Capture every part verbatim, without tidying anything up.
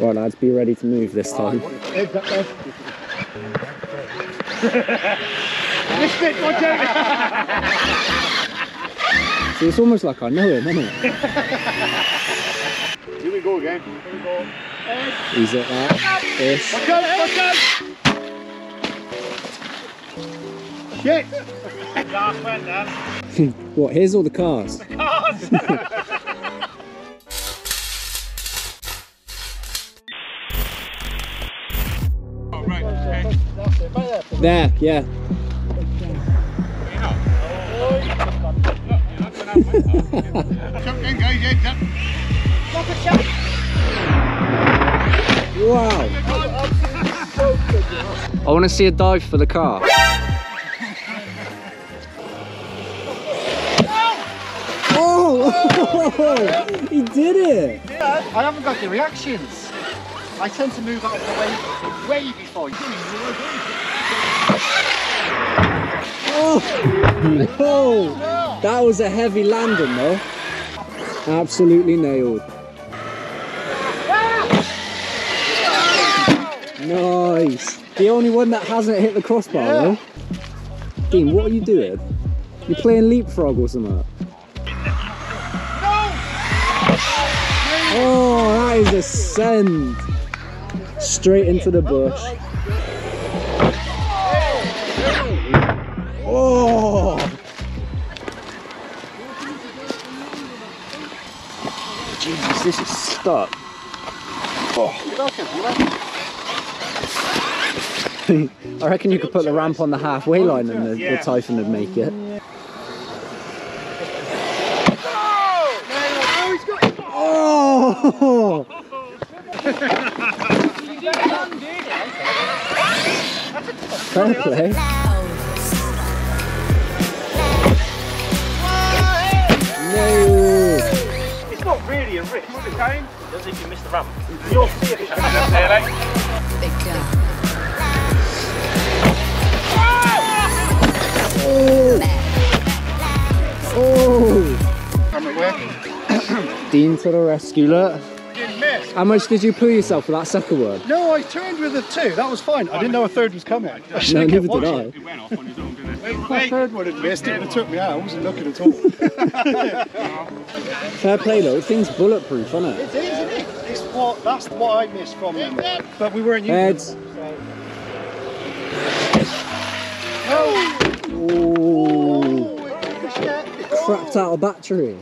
Right lads, be ready to move this time. See, it's almost like I know him, isn't it? Here we go again. Here we go. He's at that. This. Watch out, watch out! Shit! Last one, Dan. What, here's all the cars? The cars! There, yeah. Wow. I want to see a dive for the car. Oh, he did it. I haven't got the reactions. I tend to move out of the way way before you. Oh, oh, that was a heavy landing though. Absolutely nailed. Nice. The only one that hasn't hit the crossbar though. Dean, what are you doing? You're playing leapfrog or something? Oh, that is a send. Straight into the bush. Oh! Jesus, this is stuck. Oh. I reckon you could put the ramp on the halfway line and the, the Typhoon would make it. Oh! Fair play. No. It's not really a risk, is it, Kane? Does if you miss the ramp. You'll see if it's coming up there, like. Oh! Oh! I'm aware. Dean to the rescue, look. How much did you pull yourself for that second one? No, I turned with a two. That was fine. I didn't know a third was coming. I no, neither did I. It went off on his own, didn't it? My third one had missed it and it took me out. I wasn't looking at all. Fair play though. Thing's bulletproof, isn't it? It is, isn't it? It's what, that's what I missed from him. But we were in Heads. So. Oh! Oh! Oh. Crapped out a battery.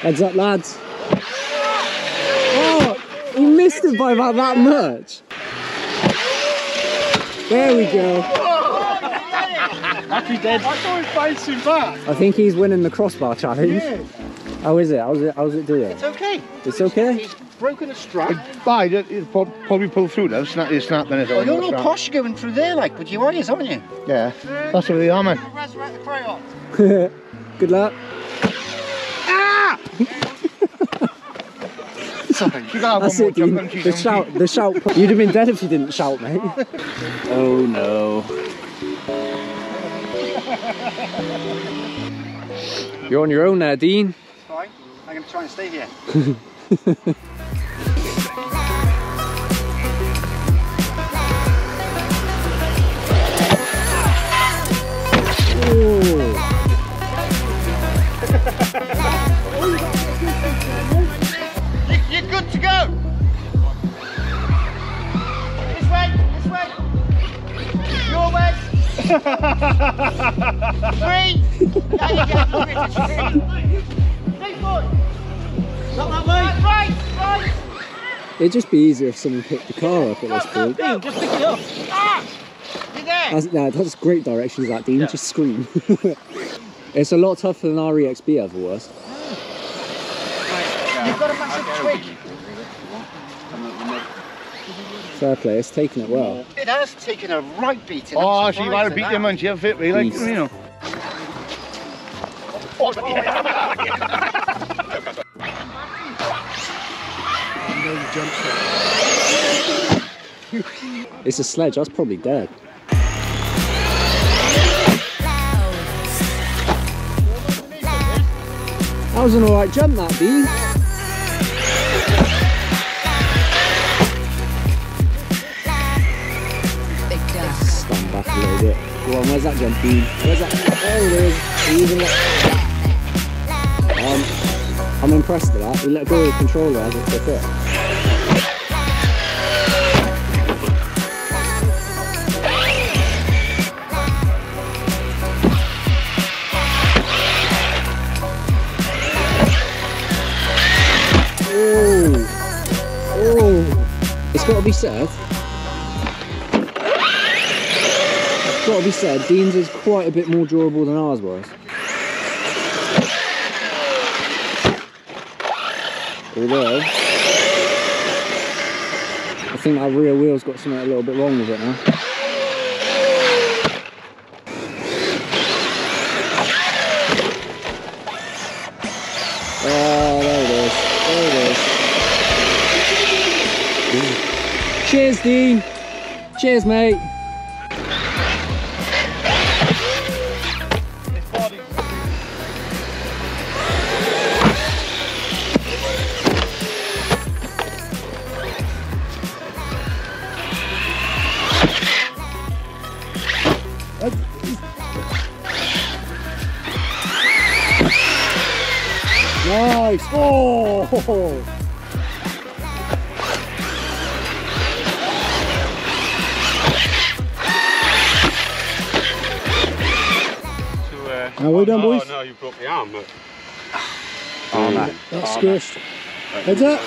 Heads up, lads. Oh, he missed it by about that much. There we go. Happy dead. I thought he bounced him back. I think he's winning the crossbar challenge. Yeah. How is it? How's it, how's it doing? It's okay. It's okay? He's broken a strap. It, it, it probably pulled through though. It's not, it's not then it's well, you're all posh going through there, like, with your eyes, aren't you? Yeah. Uh, That's what they are, man. Resurrect the crayon. Good luck. Sorry, you got That's one it, more jump, the shout, the shout. You'd have been dead if you didn't shout, mate. Oh no. You're on your own there, Dean. Fine, I'm going to try and stay here. Good to go! This way, this way! Your way! Three! There you go, look at it! Three, four! Not that way! Right, right! It'd just be easier if someone picked the car up at this point. No, just pick it up! Ah! You're there! That's, no, that's great directions, that Dean, yeah. Just scream. It's a lot tougher than R E X B ever was. You've got a massive twig. Fair play, it's taken it well. It has taken a right beating. Oh, she might have beat him and she have fit me, like, you know. Oh, yeah. It's a sledge, that's probably dead. That was an alright jump, that bee. Stand back a little bit. Go on, where's that jump, bee? Where's that? There it is. Even let... um, I'm impressed with that. He let go of the controller as it took it. Gotta be said, gotta be said, Dean's is quite a bit more durable than ours was. Although, I think our rear wheel's got something a little bit wrong with it now. Oh, there it is, there it is. Cheers, Dean. Cheers, mate. Nice. Oh. Now we're done, boys. Oh no, you broke the arm, look. Oh man. That's squished. Heads up!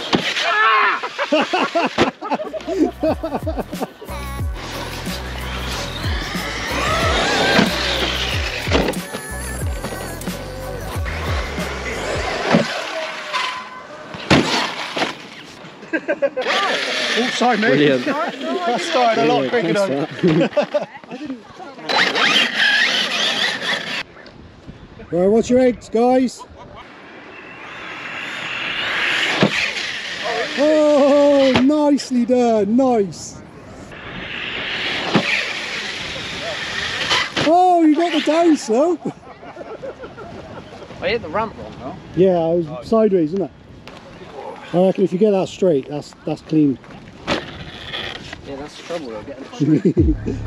Oh, sorry, mate. Brilliant. That started a lot quicker than I didn't. Right, what's your eggs, guys? Oh, nicely done, nice. Oh, you got the down slope. I hit the ramp wrong, though. Yeah, I was oh. sideways, wasn't it? I reckon if you get that straight, that's that's clean. Yeah, that's the trouble, though, getting it.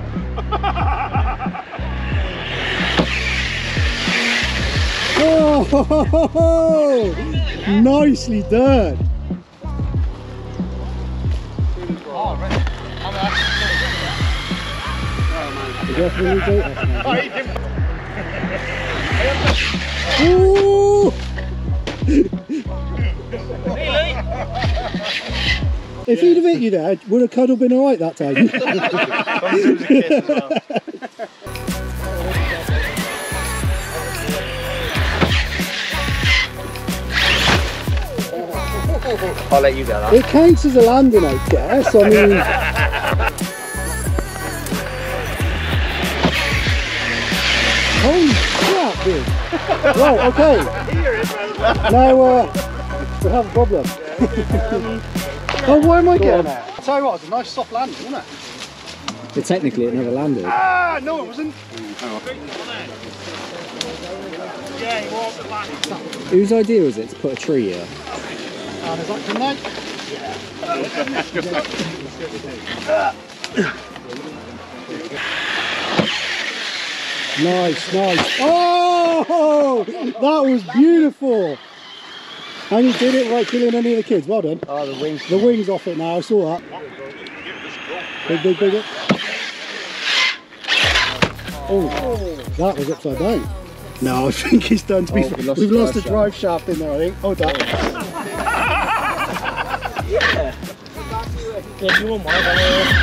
Oh, ho, ho, ho, ho. Nicely done. Oh, if he'd have hit you there, would a cuddle been alright that time? I'll let you go that. It counts as a landing, I guess. I mean, holy crap, dude! Right, okay. Now uh, we have a problem. Oh, where am I getting at? Tell you what, it was a nice soft landing, wasn't it? But technically, it never landed. Ah, no, it wasn't. Yeah, he walked the landing. Whose idea was it to put a tree here? And is that from night? Nice, nice. Oh, that was beautiful. And you did it without killing any of the kids. Well done. Oh, the wings. The wings off it now. I saw that. Big, big, big, big. Oh, that was upside down. No, I think he's done. To be oh, we lost we've lost the drive shaft. shaft in there, I think. Oh, that. Yeah. Yeah, you want more,